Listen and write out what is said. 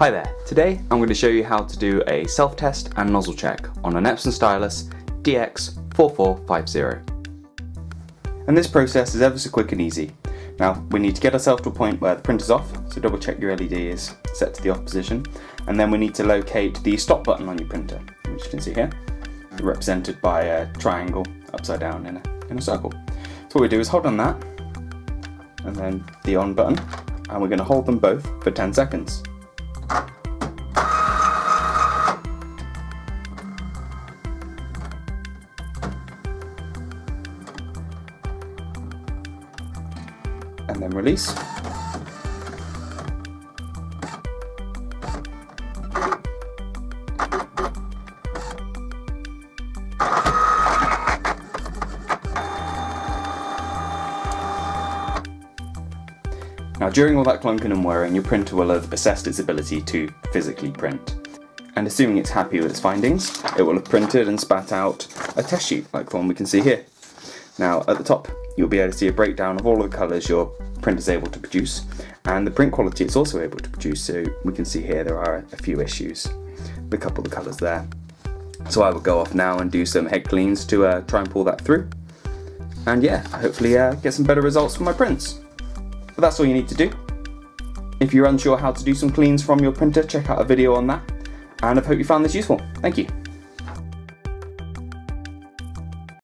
Hi there, today I'm going to show you how to do a self-test and nozzle check on an Epson Stylus DX4450. And this process is ever so quick and easy. Now we need to get ourselves to a point where the printer's off, so double check your LED is set to the off position, and then we need to locate the stop button on your printer, which you can see here, represented by a triangle upside down in a circle. So what we do is hold on that, and then the on button, and we're going to hold them both for 10 seconds. And then release. Now, during all that clunking and whirring, your printer will have assessed its ability to physically print. And assuming it's happy with its findings, it will have printed and spat out a test sheet like the one we can see here. Now, at the top, you'll be able to see a breakdown of all of the colours your printer is able to produce, and the print quality it's also able to produce. So we can see here there are a few issues with a couple of the colours there. So I will go off now and do some head cleans to try and pull that through. And yeah, hopefully get some better results for my prints. But that's all you need to do. If you're unsure how to do some cleans from your printer, check out a video on that, and I hope you found this useful. Thank you.